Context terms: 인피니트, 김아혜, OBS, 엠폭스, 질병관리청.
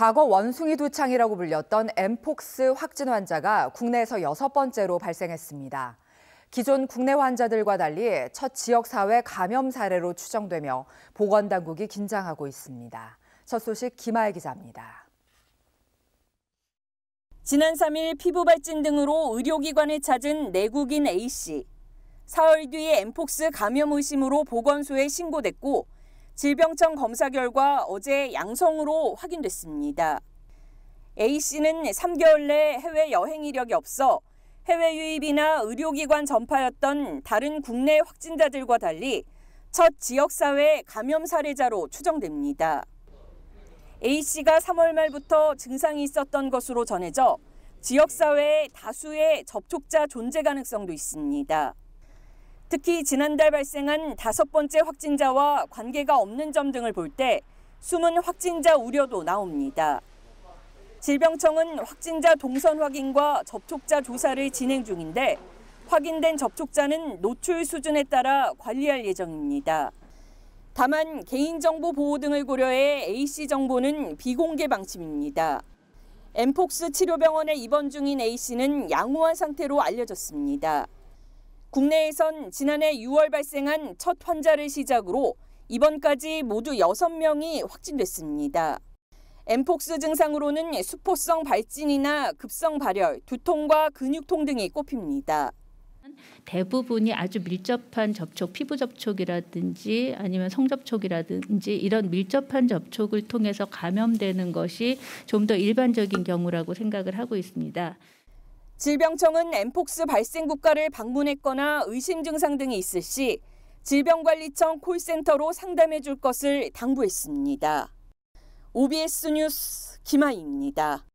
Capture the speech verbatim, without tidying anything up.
과거 원숭이 두창이라고 불렸던 엠폭스 확진 환자가 국내에서 여섯 번째로 발생했습니다. 기존 국내 환자들과 달리 첫 지역사회 감염 사례로 추정되며 보건당국이 긴장하고 있습니다. 첫 소식 김아혜 기자입니다. 지난 삼일 피부 발진 등으로 의료기관을 찾은 내국인 A씨. 사흘 뒤에 엠폭스 감염 의심으로 보건소에 신고됐고 질병청 검사 결과 어제 양성으로 확인됐습니다. A씨는 삼 개월 내 해외 여행 이력이 없어 해외 유입이나 의료기관 전파였던 다른 국내 확진자들과 달리 첫 지역사회 감염 사례자로 추정됩니다. A씨가 삼월 말부터 증상이 있었던 것으로 전해져 지역사회에 다수의 접촉자 존재 가능성도 있습니다. 특히 지난달 발생한 다섯 번째 확진자와 관계가 없는 점 등을 볼 때 숨은 확진자 우려도 나옵니다. 질병청은 확진자 동선 확인과 접촉자 조사를 진행 중인데 확인된 접촉자는 노출 수준에 따라 관리할 예정입니다. 다만 개인정보 보호 등을 고려해 A씨 정보는 비공개 방침입니다. 엠폭스 치료병원에 입원 중인 A씨는 양호한 상태로 알려졌습니다. 국내에선 지난해 유월 발생한 첫 환자를 시작으로 입원까지 모두 여섯 명이 확진됐습니다. 엠폭스 증상으로는 수포성 발진이나 급성 발열, 두통과 근육통 등이 꼽힙니다. 대부분이 아주 밀접한 접촉, 피부 접촉이라든지 아니면 성접촉이라든지 이런 밀접한 접촉을 통해서 감염되는 것이 좀 더 일반적인 경우라고 생각을 하고 있습니다. 질병청은 엠폭스 발생 국가를 방문했거나 의심 증상 등이 있을 시 질병관리청 콜센터로 상담해 줄 것을 당부했습니다. 오비에스 뉴스 김아희입니다.